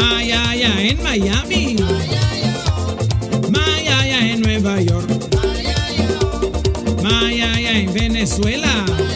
Mayaya en Miami, Mayaya en Nueva York, Mayaya en Venezuela.